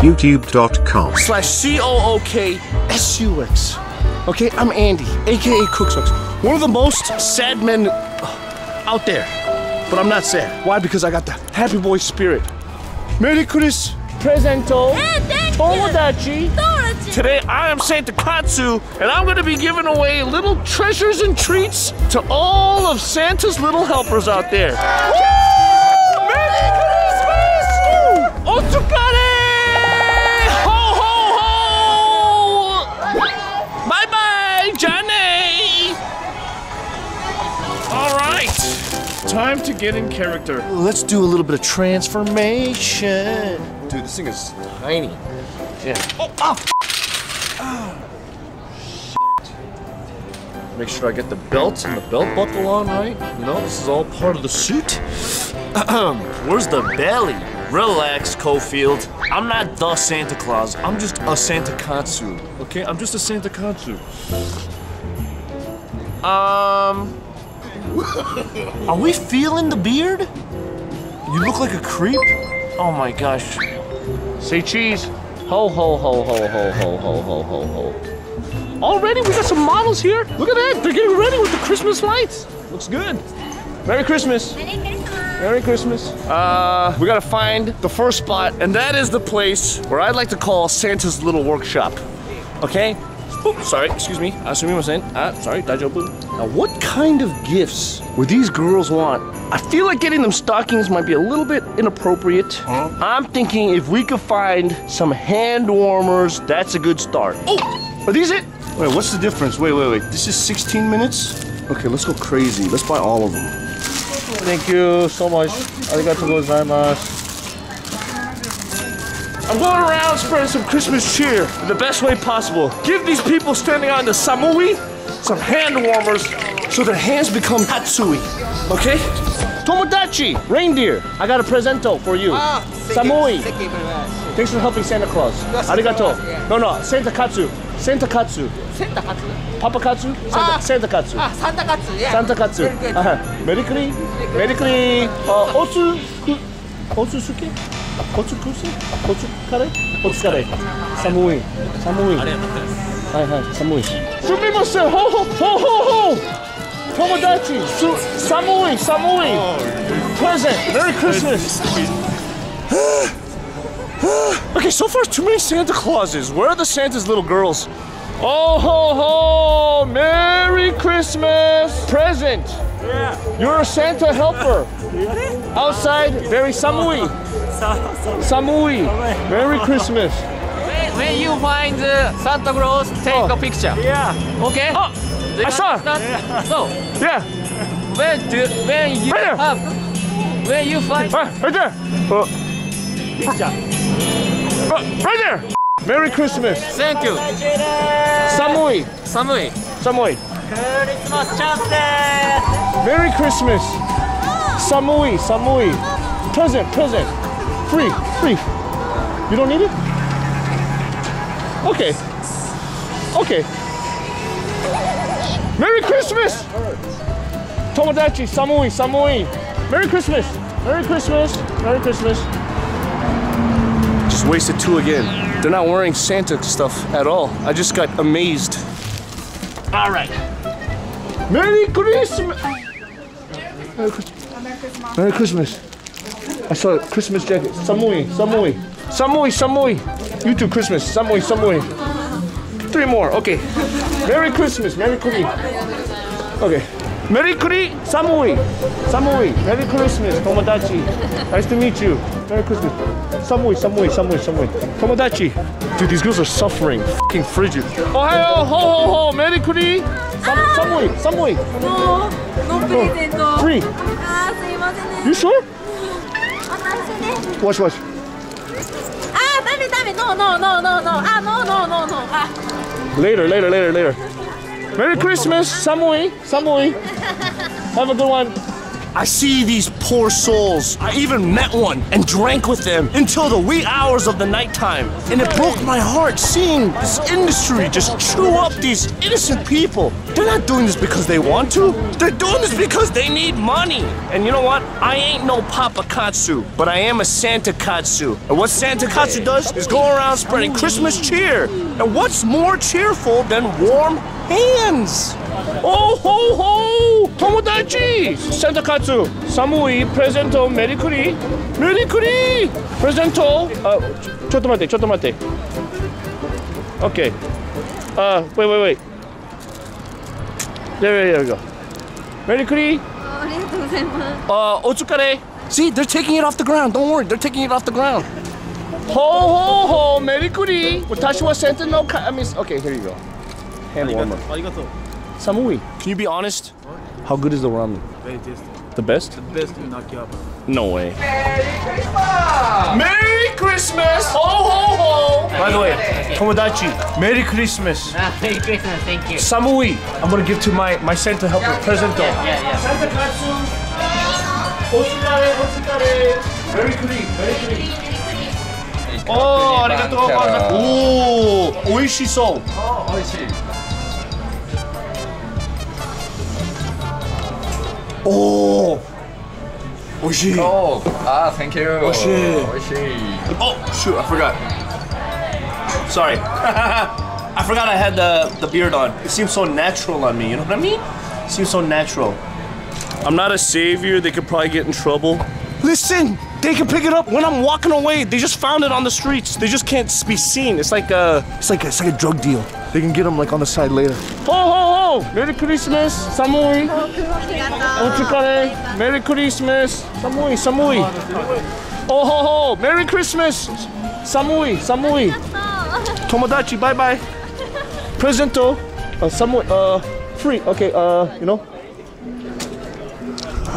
YouTube.com/COOKSUX. Okay, I'm Andy, aka Cooksucks. One of the most sad men out there, but I'm not sad. Why? Because I got the happy boy spirit. Merry Christmas, Presento, Tomodachi. Today I am Santa Katsu, and I'm gonna be giving away little treasures and treats to all of Santa's little helpers out there. Woo! Merry Christmas! Otsukare! Time to get in character. Let's do a little bit of transformation. Dude, this thing is tiny. Yeah. Oh, shit. Make sure I get the belt and the belt buckle on right. You know, this is all part of the suit. Where's the belly? Relax, Cofield. I'm not the Santa Claus. I'm just a Santa Katsu. Okay, I'm just a Santa Katsu. Are we feeling the beard? You look like a creep. Oh my gosh. Say cheese. Ho, ho, ho, ho, ho, ho, ho, ho, ho, ho. Already, we got some models here. Look at that. They're getting ready with the Christmas lights. Looks good. Merry Christmas. Merry Christmas. Merry Christmas. We gotta find the first spot, and that is the place where I'd like to call Santa's little workshop. Okay? Oh, sorry, excuse me. Sorry, Daijoubu. Now, what kind of gifts would these girls want? I feel like getting them stockings might be a little bit inappropriate. Huh? I'm thinking if we could find some hand warmers, that's a good start. Oh, are these it? Wait, what's the difference? Wait. This is 16 minutes? Okay, let's go crazy. Let's buy all of them. Thank you so much. Arigatou gozaimasu. I'm going around spreading some Christmas cheer in the best way possible. Give these people standing on the samui some hand warmers so their hands become katsui, okay? Tomodachi, reindeer, I got a presento for you. Samui. Thanks for helping Santa Claus. Arigato. No, Santa Katsu. Santa Katsu. Santa Katsu? Papa Katsu? Santa Katsu. Santa Katsu, yeah. Santa Katsu. Merry Christmas. Merry Christmas. Otsusuke? Kotsukusi? Kotsukare? Kotsukare. Samui. Samui. Samui. Sumimasen! Ho ho ho ho ho! Tomodachi! Samui! Samui! Present! Merry Christmas! Okay, so far too many Santa Clauses. Where are the Santa's little girls? Oh ho ho! Merry Christmas! Present! Yeah. You're a Santa helper. Outside, very samui. Samui. Merry Christmas. When you find Santa Claus, take a picture. Yeah. Okay? Oh, I saw. Yeah. So, yeah. When you find... right there. Picture. Right there. Merry Christmas. Thank you. Samui. Samui. Samui. Merry Christmas. Samui, samui. Present. Free. You don't need it? Okay. Merry Christmas! Tomodachi, samui. Merry Christmas. Just wasted two again. They're not wearing Santa stuff at all. I just got amazed. All right. Merry Christmas! Merry Christmas. Merry Christmas. I saw a Christmas jacket. Samui. You too, Christmas. Samui. Three more, okay. Merry Christmas, Merry Kuri. Okay. Merry Kuri, Samui. Merry Christmas, Tomodachi. Nice to meet you. Merry Christmas. Samui. Tomodachi. Dude, these girls are suffering. F***ing frigid. Ohayo, ho. Merry Kuri. Samui. No present. Free. You sure? Watch. No. Later. Merry Christmas, Samui. Have a good one. I see these poor souls. I even met one and drank with them until the wee hours of the nighttime. And it broke my heart seeing this industry just chew up these innocent people. They're not doing this because they want to. They're doing this because they need money. And you know what? I ain't no Papa Katsu, but I am a Santa Katsu. And what Santa Katsu does is go around spreading Christmas cheer. And what's more cheerful than warm hands? Oh ho ho! Tomodachi! Santa Katsu, samui presento merikuri. Merikuri! Presento. Chotto matte. Okay. Wait. There we go. Merikuri. Otsukare. See, they're taking it off the ground. Don't worry, they're taking it off the ground. Ho ho ho! Merikuri! Watashi wa Santa no ka. I mean, okay, here you go. Hand warmer. Arigato. Samui, can you be honest? What? How good is the ramen? Very tasty. The best? The best in Akihabara. No way. Merry Christmas! Merry Christmas! Ho ho ho! By the way, Tomodachi, Merry Christmas. Merry Christmas, thank you. Samui, I'm gonna give to my Santa helper, presento. Yeah. Santa Katsu, otsukare. Merry Christmas. Oh, arigatou. Ooh, oishii-sou. Oh, oishii. Oh, oishii. Oh, thank you. Oishii. Oh, shoot, I forgot. Sorry. I forgot I had the beard on. It seems so natural on me, you know what I mean? It seems so natural. I'm not a savior. They could probably get in trouble. Listen, they can pick it up when I'm walking away. They just found it on the streets. They just can't be seen. It's like a drug deal. They can get them like on the side later. Ho ho ho! Merry Christmas, Samui. Otsukare. Merry Christmas, Samui. Oh ho ho! Merry Christmas, Samui. Tomodachi, bye bye. Presento, Samui. Free. Okay. You know.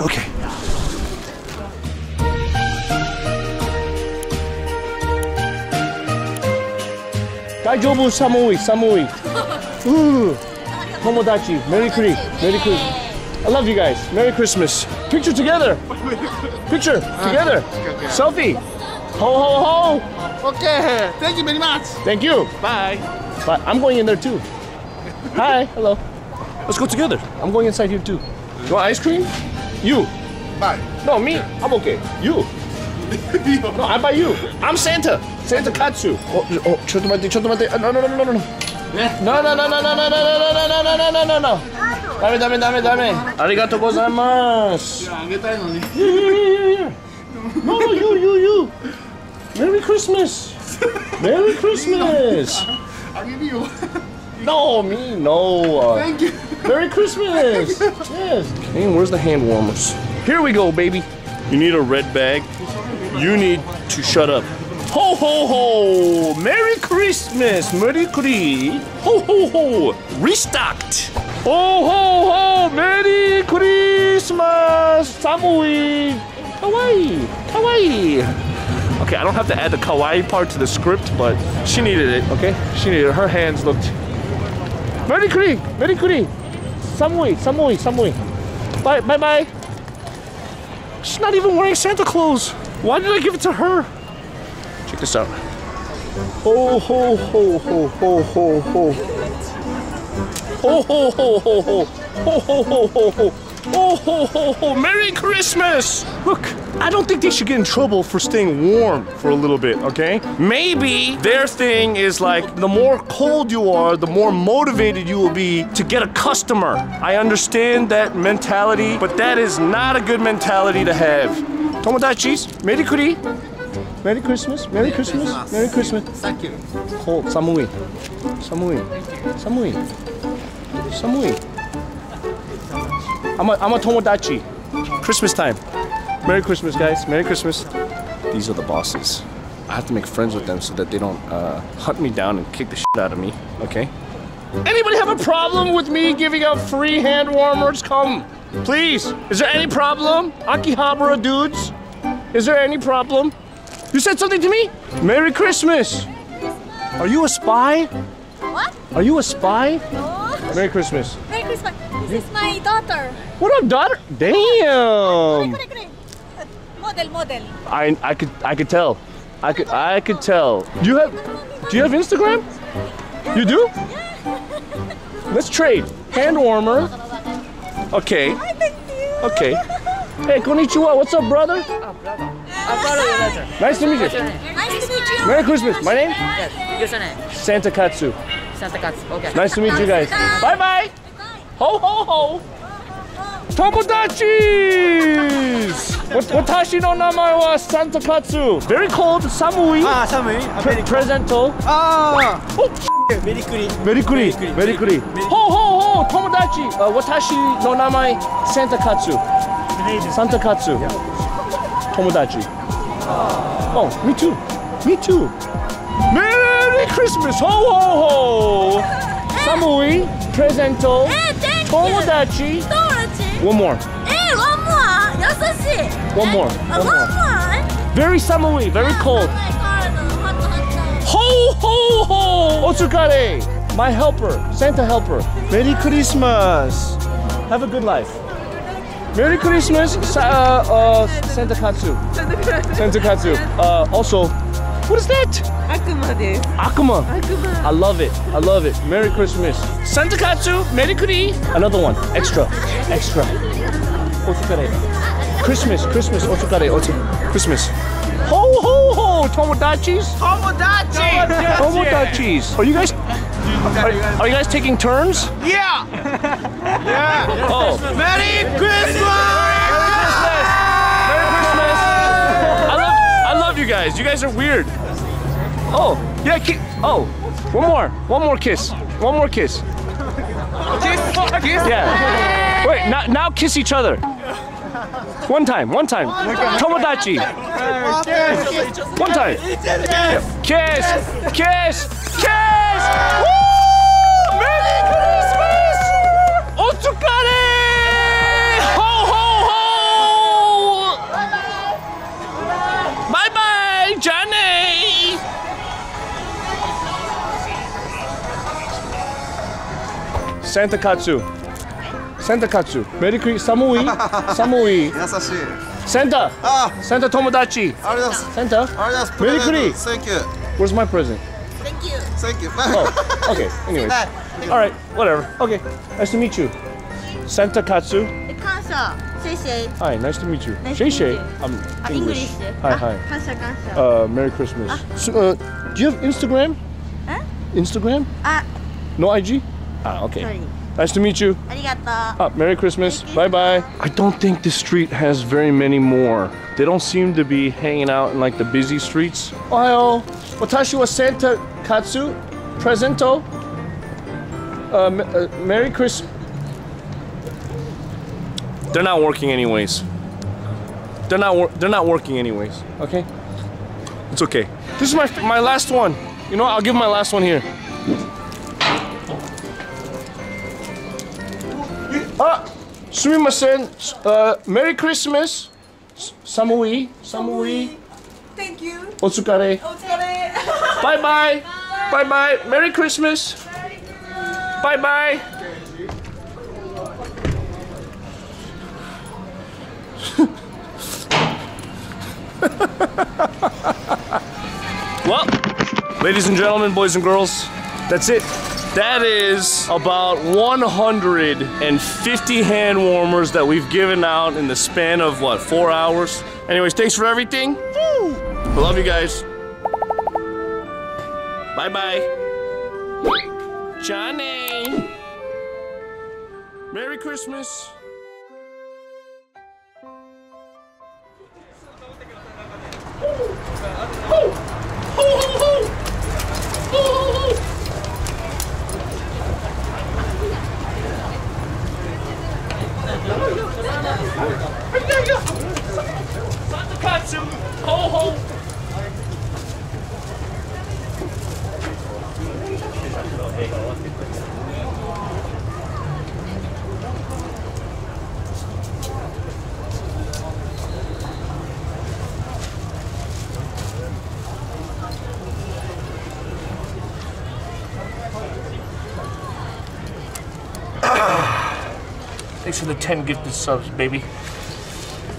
Okay. Daijobu, Samui. Ooh. Tomodachi, Merry Christmas. I love you guys. Merry Christmas. Picture together. Picture together. Selfie. Ho ho ho. Okay. Thank you very much. Thank you. Bye. But I'm going in there too. Hi. Hello. Let's go together. I'm going inside here too. You want ice cream? You. Bye. No, me. I'm okay. You. No, I buy you. I'm Santa. Santa Katsu. Oh, chotto matte. No. No. Dame. Arigatou gozaimasu. No, you. Merry Christmas. I'll give you. No, me, no. Thank you. Merry Christmas. Yes. Hey, where's the hand warmers? Here we go, baby. You need a red bag. You need to shut up. Ho ho ho! Merry Christmas! Merry Christmas! Ho ho ho! Restocked! Ho ho ho! Merry Christmas! Samui! Kawaii! Okay, I don't have to add the kawaii part to the script, but she needed it, okay? She needed it. Her hands looked. Merry Christmas! Samui! Bye! She's not even wearing Santa clothes! Why did I give it to her? Check this out. Oh ho ho ho ho ho ho. Oh ho ho ho ho. Oh ho ho ho ho. Oh ho ho ho. Merry Christmas! Look, I don't think they should get in trouble for staying warm for a little bit, okay? Maybe their thing is like, the more cold you are, the more motivated you will be to get a customer. I understand that mentality, but that is not a good mentality to have. Tomodachis, Merry Christmas. Thank you. Oh, Samui. I'm a Tomodachi. Christmas time. Merry Christmas, guys. Merry Christmas. These are the bosses. I have to make friends with them so that they don't hunt me down and kick the shit out of me. Okay? Anybody have a problem with me giving out free hand warmers? Come. Please, is there any problem? Akihabara dudes, is there any problem? You said something to me? Merry Christmas! Are you a spy? What? Are you a spy? No. Merry Christmas. Merry Christmas. This is my daughter. What up, daughter? Damn. Model. I could tell. I could tell. Do you have Instagram? You do? Let's trade. Hand warmer. Okay. Okay. Hey, konnichiwa. What's up, brother? Nice to meet you. Nice to meet you. Merry Christmas. My name? Yes. What's your name? Santa Katsu. Santa Katsu. Okay. Nice to meet you guys. Bye bye. Ho ho ho. Tobodachis! Watashi no namae wa Santa Katsu. Very cold, samui. Ah, samui. Presento. Ah. Oh, merikuri. Merikuri. Merikuri. Ho ho ho, tomodachi. Watashi no namae Santa Katsu. Santa Katsu. Yeah. Tomodachi. Oh, me too. Me too. Merry Christmas. Ho ho ho. Samui. Presento. Tomodachi. One more. Hey, one more. One more. One more. Very samui, very cold. Ho, ho, ho. Otsukare. My helper, Santa helper. Merry Christmas. Have a good life. Merry Christmas, Santa Katsu. Santa Katsu. Also, what is that? Akuma desu. Akuma. I love it. I love it. Merry Christmas. Santa Katsu, Merry Kuri. Another one. Extra. Extra. Otsukare. Christmas. Christmas. Otsukare. Christmas. Ho ho ho. Tomodachis. Tomodachis. Tomodachis. Are you guys taking turns? Yeah. Yeah. Oh. Merry Christmas. Guys, you guys are weird. Oh, yeah. Oh, one more kiss. One more kiss. Kiss. Yeah. Wait, now kiss each other. One time. Tomodachi. One time. Kiss, kiss, kiss. Woo! Merry Christmas. Otsukare. Santa Katsu. Santa Katsu. Merry Christmas. Samui. Samui. Santa. Santa Tomodachi. Santa. Merry Christmas. Thank you. Where's my present? Thank you. Thank you. Oh, okay. Anyway. All right. Whatever. Okay. Nice to meet you. Santa Katsu. Hi. Nice to meet you. Shay. I'm English. Hi. Merry Christmas. So, do you have Instagram? Instagram? No IG? Ah, okay. Sorry. Nice to meet you. Merry Christmas. Bye-bye. I don't think this street has very many more. They don't seem to be hanging out in like the busy streets. Ohio. Watashi wa Santa Katsu. Presento. Merry Christmas. They're not working anyways. They're not working anyways. Okay? It's okay. This is my last one. You know what? I'll give my last one here. Sumimasen, Merry Christmas. Samui. Thank you. Otsukare. Bye-bye. Bye-bye. Merry Christmas. Bye-bye. Well, ladies and gentlemen, boys and girls, that's it. That is about 150 hand warmers that we've given out in the span of, what, 4 hours? Anyways, thanks for everything. Woo! I love you guys. Bye-bye. Johnny. Merry Christmas. Santa Katsu, ho ho. Thanks for the 10 gifted subs, baby.